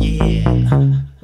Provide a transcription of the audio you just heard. Yeah.